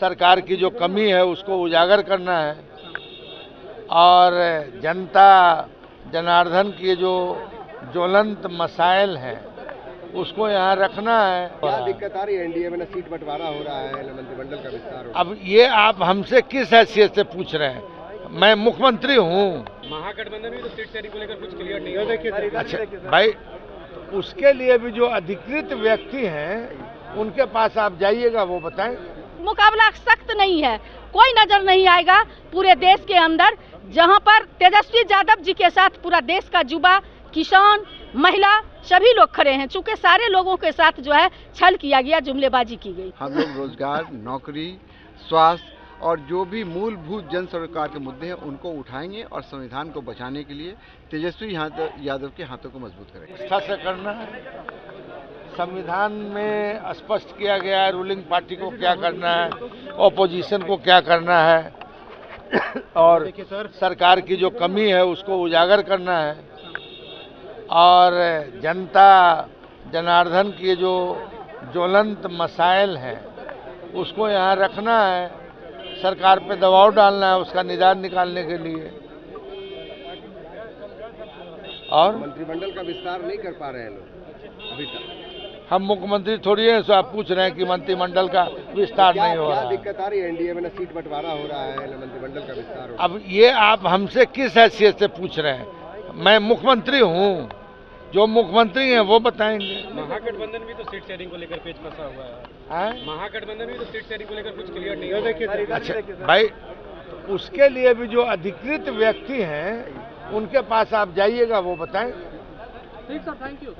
सरकार की जो कमी है उसको उजागर करना है और जनता जनार्दन की जो ज्वलंत मसाइल हैं उसको यहाँ रखना है। क्या दिक्कत आ रही है एनडीए में? सीट बंटवारा हो रहा है, मंत्रिमंडल का विस्तार हो रहा है। अब ये आप हमसे किस हैसियत से पूछ रहे हैं? मैं मुख्यमंत्री हूँ। महागठबंधन में तो सीट शेयरिंग को लेकर कुछ क्लियर नहीं है। अच्छा भाई, उसके लिए भी जो अधिकृत व्यक्ति हैं उनके पास आप जाइएगा, वो बताएं। मुकाबला सख्त नहीं है, कोई नजर नहीं आएगा पूरे देश के अंदर, जहां पर तेजस्वी यादव जी के साथ पूरा देश का युवा, किसान, महिला सभी लोग खड़े हैं। चूँकि सारे लोगों के साथ जो है छल किया गया, जुमलेबाजी की गई। हम लोग रोजगार, नौकरी, स्वास्थ्य और जो भी मूलभूत जन सरकार के मुद्दे हैं उनको उठाएंगे और संविधान को बचाने के लिए तेजस्वी यादव के हाथों को मजबूत करेंगे। निष्ठा से करना है। संविधान में स्पष्ट किया गया है रूलिंग पार्टी को क्या करना है, ऑपोजिशन को क्या करना है और सरकार की जो कमी है उसको उजागर करना है और जनता जनार्दन की जो ज्वलंत मसाइल हैं उसको यहाँ रखना है। सरकार पे दबाव डालना है उसका निदान निकालने के लिए। और मंत्रिमंडल का विस्तार नहीं कर पा रहे हैं लोग अभी तक। हम मुख्यमंत्री थोड़ी है, आप पूछ रहे हैं कि मंत्रिमंडल का विस्तार नहीं हो रहा। क्या दिक्कत आ रही है एनडीए में? सीट बंटवारा हो रहा है, मंत्रिमंडल का विस्तार हो रहा है। अब ये आप हमसे किस हैसियत से पूछ रहे हैं? मैं मुख्यमंत्री हूँ, जो मुख्यमंत्री हैं वो बताएंगे। महागठबंधन भी तो सीट शेयरिंग को लेकर पेच फंसा हुआ है। महागठबंधन भी तो सीट शेयरिंग को लेकर कुछ क्लियर नहीं है। अच्छा भाई, उसके लिए भी जो अधिकृत व्यक्ति हैं उनके पास आप जाइएगा, वो बताएं। ठीक सर, थैंक यू।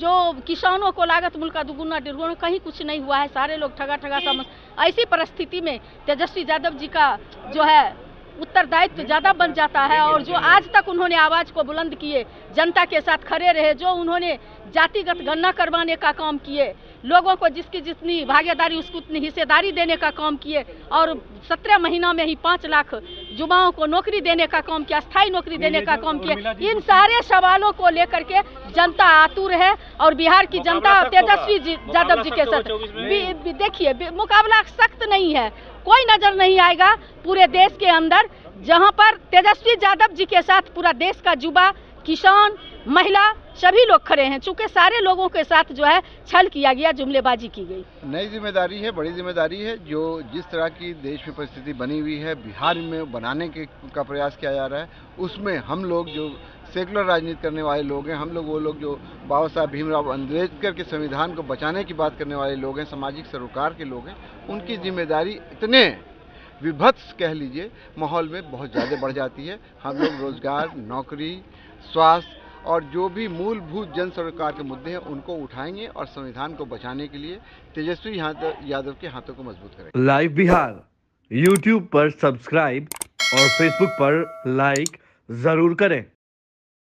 जो किसानों को लागत मूल का दुगुना डेढ़गुना, कहीं कुछ नहीं हुआ है, सारे लोग ठगा ठगा समझ। ऐसी परिस्थिति में तेजस्वी यादव जी का जो है उत्तरदायित्व ज़्यादा बन जाता है और जो आज तक उन्होंने आवाज़ को बुलंद किए, जनता के साथ खड़े रहे, जो उन्होंने जातिगत गणना करवाने का काम किए, लोगों को जिसकी जितनी भागीदारी उसको उतनी हिस्सेदारी देने का काम किए और 17 महीना में ही 5 लाख युवाओं को नौकरी देने का काम किया, स्थायी नौकरी देने का काम किया। इन सारे सवालों को लेकर के जनता आतुर है और बिहार की जनता तेजस्वी यादव जी के साथ, देखिए मुकाबला सख्त नहीं है, कोई नजर नहीं आएगा पूरे देश के अंदर, जहां पर तेजस्वी यादव जी के साथ पूरा देश का युवा, किसान, महिला सभी लोग खड़े हैं। चूँकि सारे लोगों के साथ जो है छल किया गया, जुमलेबाजी की गई। नई जिम्मेदारी है, बड़ी जिम्मेदारी है, जो जिस तरह की देश में परिस्थिति बनी हुई है, बिहार में बनाने का प्रयास किया जा रहा है। उसमें हम लोग जो सेकुलर राजनीति करने वाले लोग हैं, हम लोग वो लोग जो बाबा साहब भीमराव अम्बेडकर के संविधान को बचाने की बात करने वाले लोग हैं, सामाजिक सरोकार के लोग हैं, उनकी जिम्मेदारी इतने विभत्स कह लीजिए माहौल में बहुत ज़्यादा बढ़ जाती है। हम लोग रोजगार, नौकरी, स्वास्थ्य और जो भी मूलभूत जन सरकार के मुद्दे हैं उनको उठाएंगे और संविधान को बचाने के लिए तेजस्वी यादव के हाथों को मजबूत करेंगे। लाइव बिहार यूट्यूब पर सब्सक्राइब और फेसबुक पर लाइक जरूर करें।